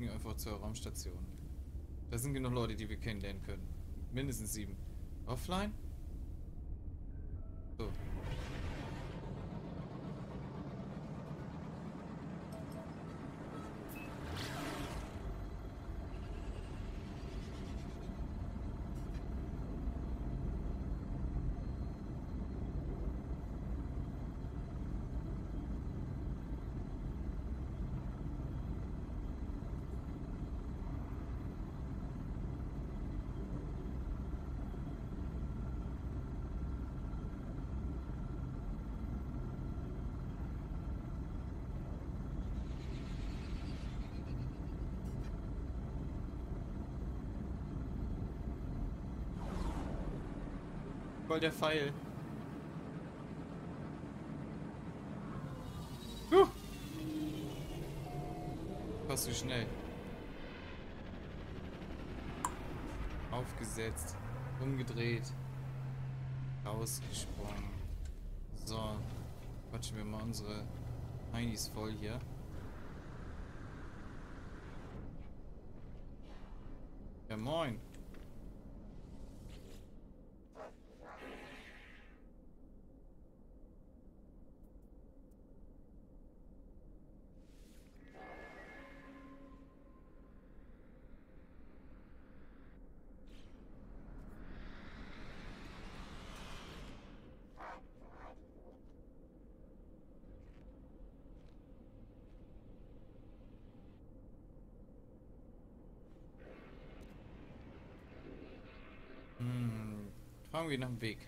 fliegen einfach zur Raumstation. Da sind genug Leute, die wir kennenlernen können. Mindestens 7. Offline? So. Der Pfeil. Passt wie schnell. Aufgesetzt. Umgedreht. Rausgesprungen. So. Quatschen wir mal unsere Heinis voll hier. Ja, moin. Fragen wir nach dem Weg.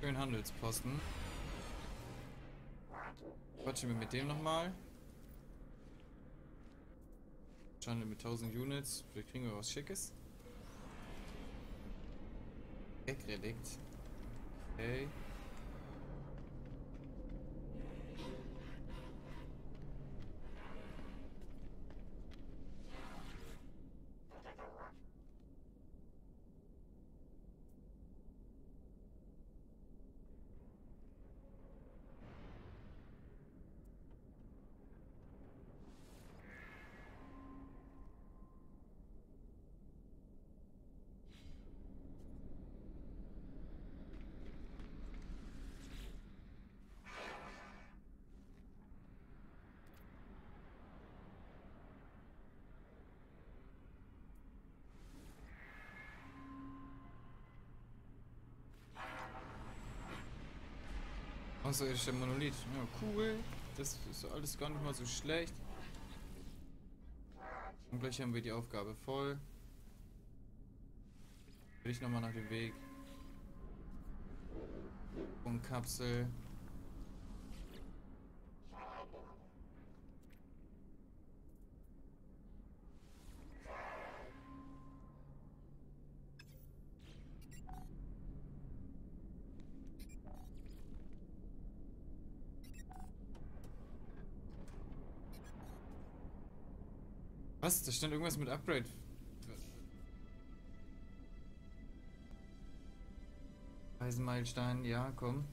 Schön Handelsposten. Quatschen wir mit dem nochmal. Handel mit 1000 Units. Vielleicht kriegen wir was Schickes. Gag-Relikt. Okay. Außerirdischer Monolith. Ja, cool. Das ist alles gar nicht mal so schlecht. Und gleich haben wir die Aufgabe voll. Will ich nochmal nach dem Weg. Und Kapsel. Was? Da stand irgendwas mit Upgrade. Eisenmeilenstein, ja, komm.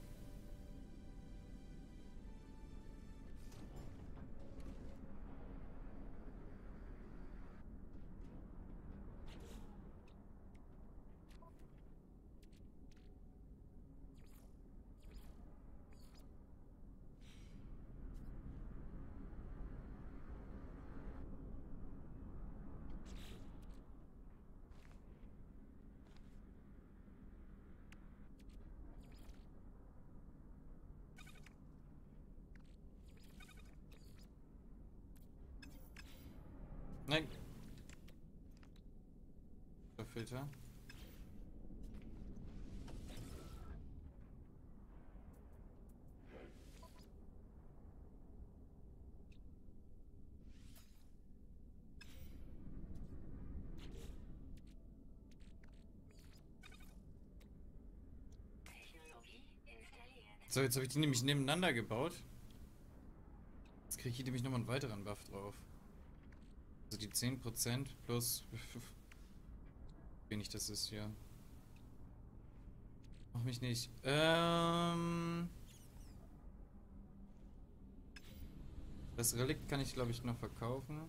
Nein. Der Filter. So, jetzt habe ich die nämlich nebeneinander gebaut. Jetzt kriege ich hier nämlich nochmal einen weiteren Buff drauf. Also die 10% plus wie wenig das ist hier. Mach mich nicht. Das Relikt kann ich, glaube ich, noch verkaufen.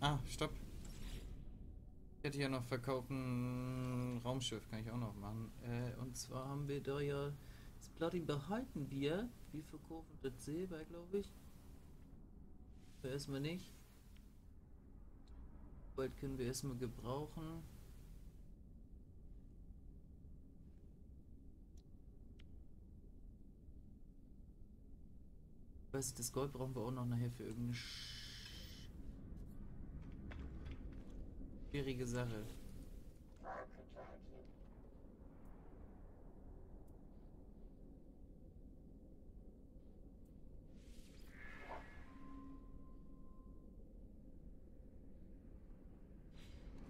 Ah, stopp. Ich hätte hier noch verkaufen Raumschiff, kann ich auch noch machen. Und zwar haben wir da ja das Platin behalten wir. Wir verkaufen das Silber, glaube ich. Aber erstmal nicht. Bald können wir erstmal gebrauchen. Ich weiß nicht, das Gold brauchen wir auch noch nachher für irgendeine schwierige Sache.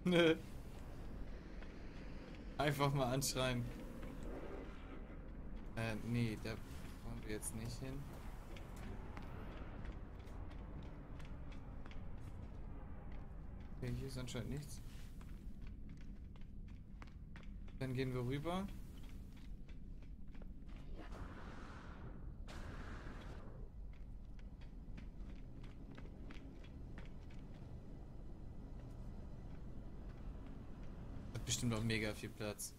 Nö. Einfach mal anschreien. Nee, da wollen wir jetzt nicht hin. Okay, hier ist anscheinend nichts. Dann gehen wir rüber. Hat bestimmt auch mega viel Platz.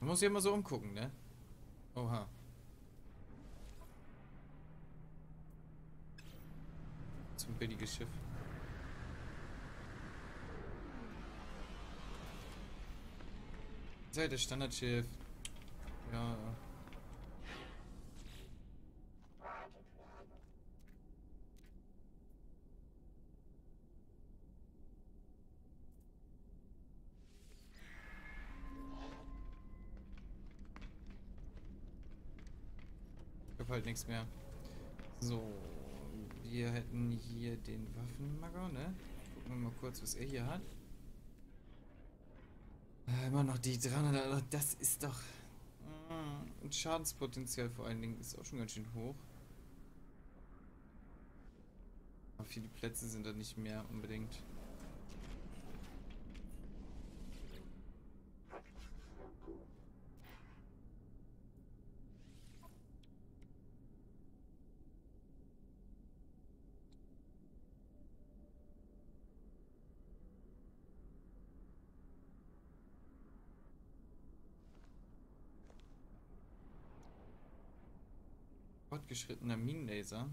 Man muss sich immer so umgucken, ne? Oha. Zum billigen Schiff. Das ist halt das Standardschiff. Ja. Ich hab halt nichts mehr. So. Wir hätten hier den Waffenmagger, ne? Gucken wir mal kurz, was er hier hat. Immer noch die 300, das ist doch... Und Schadenspotenzial vor allen Dingen ist auch schon ganz schön hoch. Aber viele Plätze sind da nicht mehr unbedingt. Fortgeschrittener Minenlaser.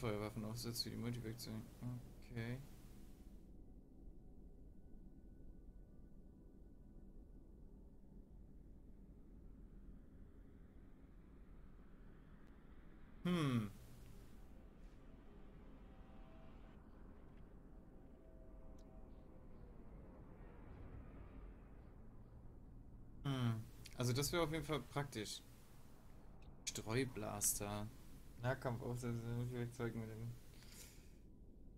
Feuerwaffenaufsatz für die Multifunktion. Okay. Also das wäre auf jeden Fall praktisch. Streublaster. Nahkampf aufsetzen, vielleicht Zeug mit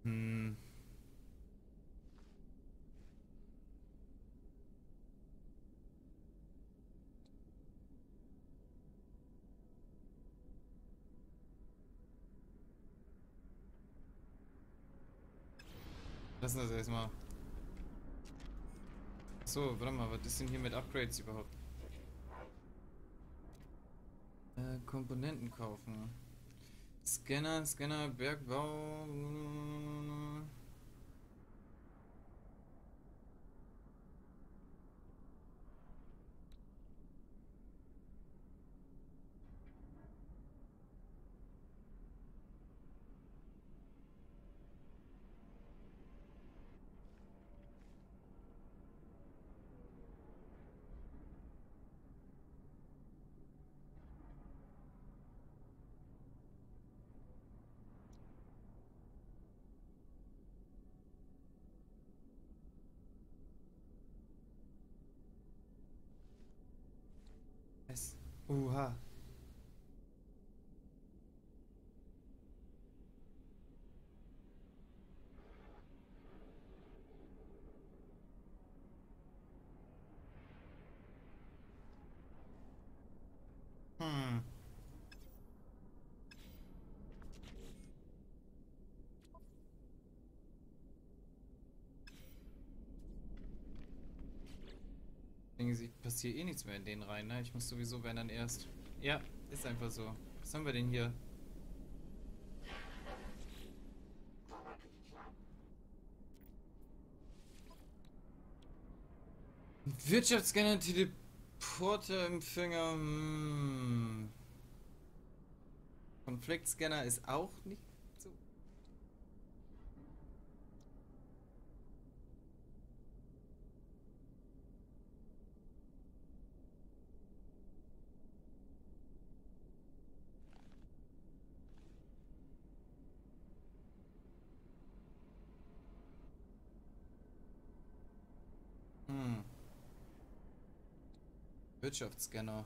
dem. Lassen wir das erstmal. So, warte mal, was ist denn hier mit Upgrades überhaupt? Komponenten kaufen. Scanner, Bergbau. Oha. Passiert eh nichts mehr in den rein, ne? Ich muss sowieso, wenn dann erst. Ja, ist einfach so. Was haben wir denn hier? Wirtschaftsscanner, Teleporterempfänger. Hm. Konfliktscanner ist auch nicht so. Wirtschaftsscanner.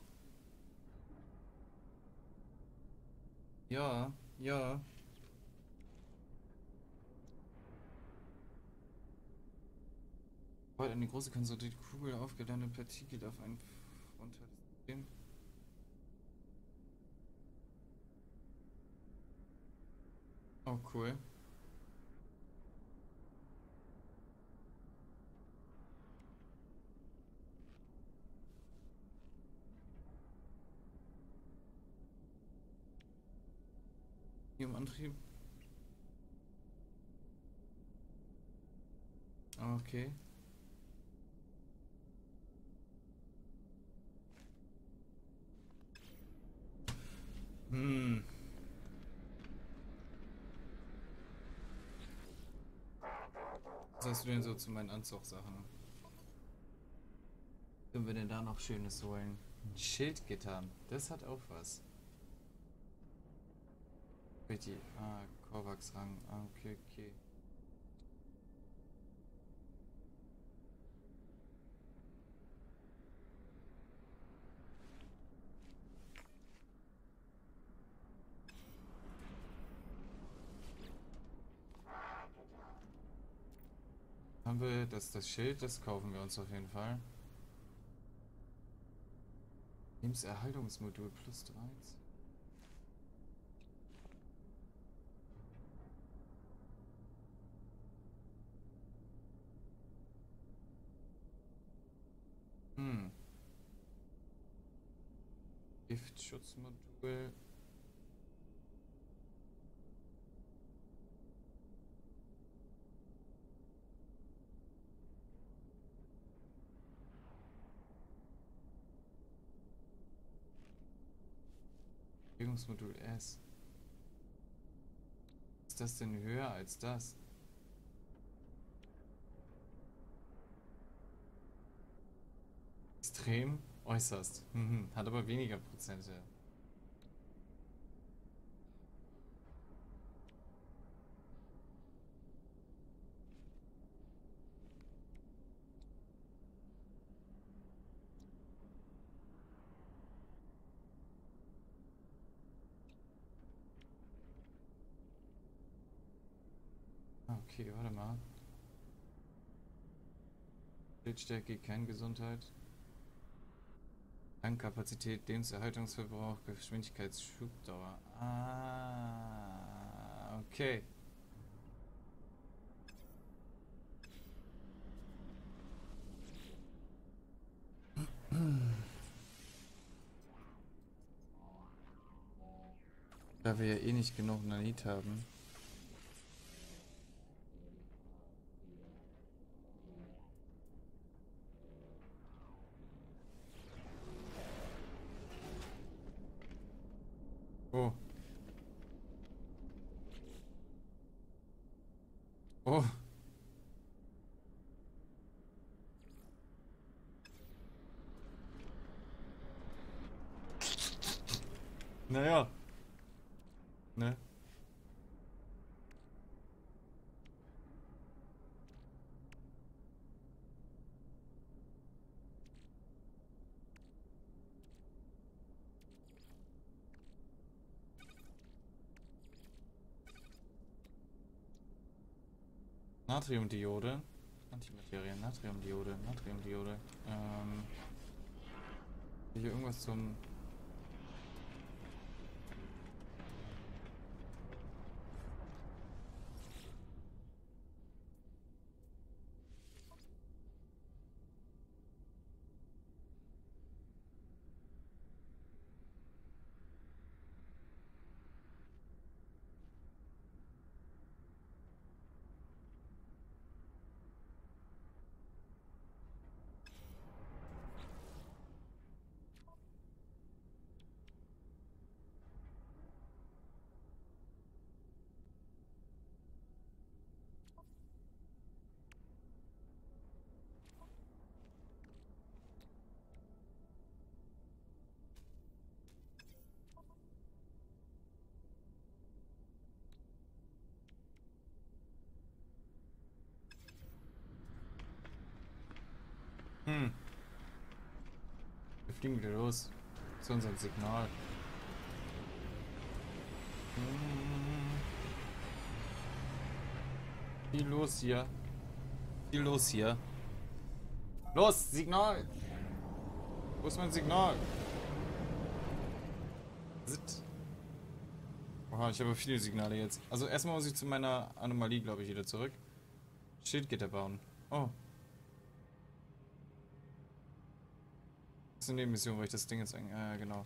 Ja, ja. Heute eine große konzentrierte Kugel aufgeladene Partikel darf ein unter das System. Oh cool. Im Antrieb. Okay. Hm. Was hast du denn so zu meinen Anzugssachen? Können wir denn da noch Schönes holen? Ein Schildgitter. Das hat auch was. Ah, Korvax-Rang. Ah, okay, okay. Haben wir das Schild? Das kaufen wir uns auf jeden Fall. Lebenserhaltungsmodul plus 13. Giftschutzmodul. Bewegungsmodul S. Ist das denn höher als das? Extrem? Äußerst. Hat aber weniger Prozente. Okay, warte mal. Bildstärke, Kerngesundheit. Tankkapazität, Lebenserhaltungsverbrauch, Geschwindigkeitsschubdauer. Ah, okay. Da wir ja eh nicht genug Nanit haben. Oh. Naja. Ne? Natriumdiode. Antimaterie, Natriumdiode, Natriumdiode. Hier irgendwas zum... Wir fliegen wieder los zu unserem Signal. Viel los hier. Viel los hier. Los, Signal! Wo ist mein Signal? Oha, ich habe viele Signale jetzt. Also erstmal muss ich zu meiner Anomalie, glaube ich, wieder zurück. Schildgitter bauen. Oh. Das ist eine Nebenmission, weil ich das Ding jetzt... genau.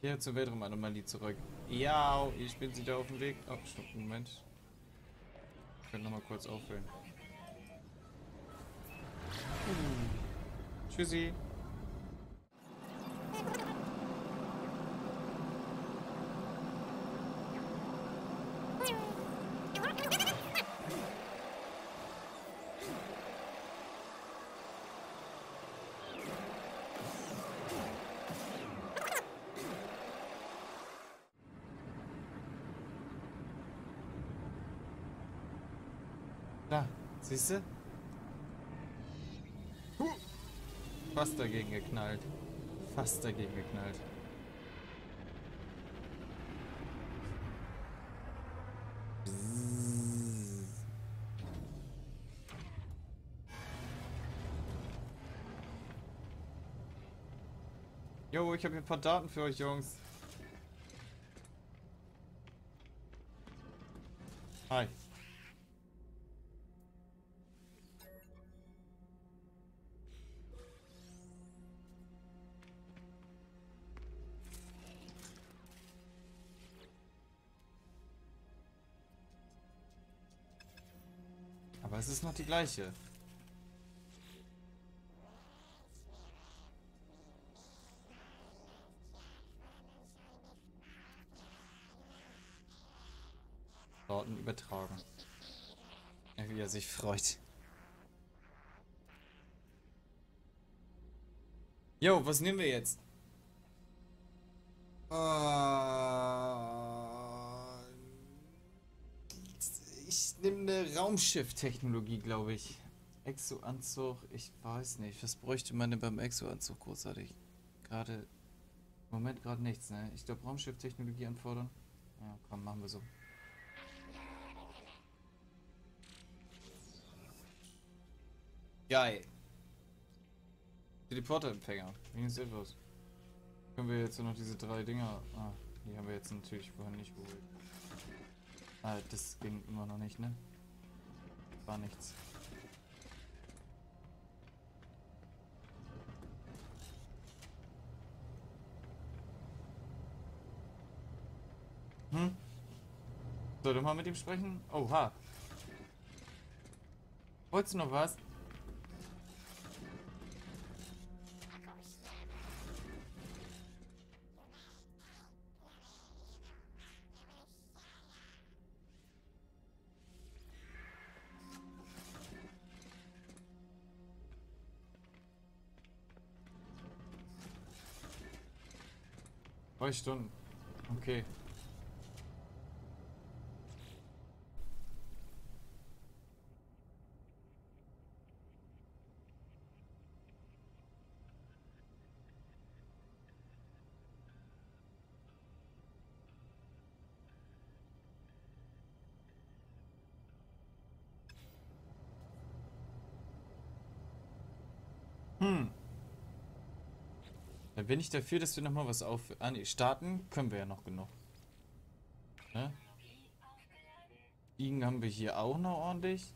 Hier zur Weltraumanomalie zurück. Ja, ich bin wieder auf dem Weg. Oh, stopp, Moment. Ich könnte nochmal kurz auffüllen. Tschüssi. Siehst du? Fast dagegen geknallt. Fast dagegen geknallt. Jo, ich habe hier ein paar Daten für euch, Jungs. Hi. Es ist noch die gleiche. Daten übertragen. Wie er sich freut. Jo, was nehmen wir jetzt? Ich nehme eine Raumschiff-Technologie, glaube ich. Exo-Anzug, ich weiß nicht. Was bräuchte man denn beim Exo-Anzug großartig? Gerade im Moment gerade nichts, ne? Ich glaube, Raumschiff-Technologie anfordern. Ja, komm, machen wir so. Geil. Teleporter-Empfänger. Wie ist etwas? Können wir jetzt nur noch diese drei Dinger. Ah, die haben wir jetzt natürlich vorhin nicht geholt. Ah, das ging immer noch nicht, ne? War nichts. Sollte mal mit ihm sprechen? Oha. Wolltest du noch was? Stunden. Okay. Dann bin ich dafür, dass wir nochmal was auf... Ah, nee, starten können wir ja noch genug. Ne? Liegen haben wir hier auch noch ordentlich.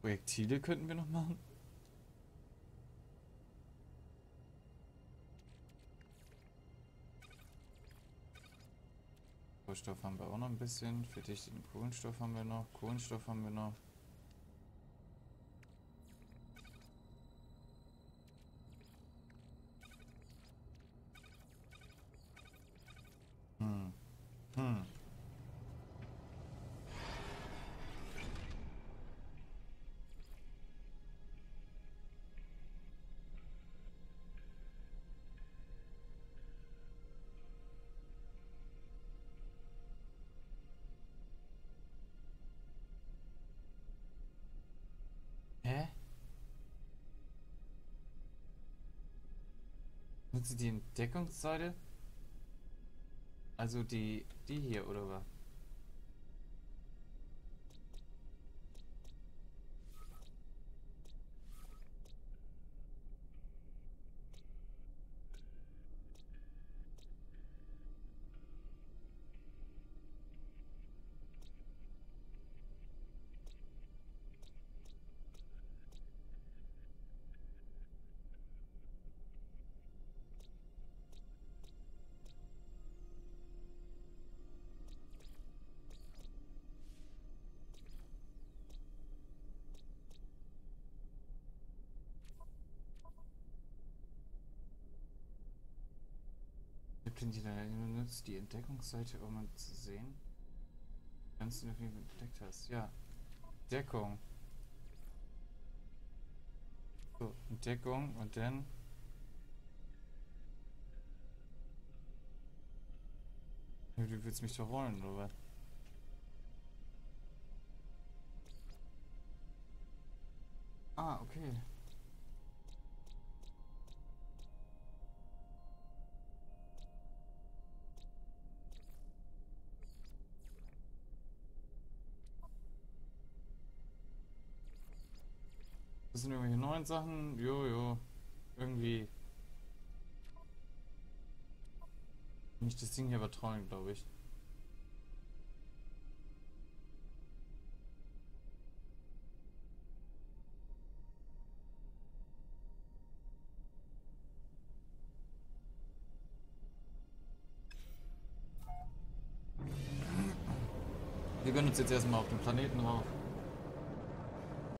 Projektile könnten wir noch machen. Kohlenstoff haben wir auch noch ein bisschen. Verdichteten Kohlenstoff haben wir noch. Kohlenstoff haben wir noch. Sie die Entdeckungsseite? Also die hier, oder was? Die dann nutzt die Entdeckungsseite, um zu sehen, ganz du irgendwie entdeckt hast. Ja, Deckung. So, Entdeckung und dann ja, du willst mich doch rollen, oder was? Ah, okay. Das sind irgendwelche neuen Sachen. Jojo. Irgendwie. Kann ich das Ding hier übertrollen, glaube ich. Wir gönnen uns jetzt erstmal auf den Planeten rauf.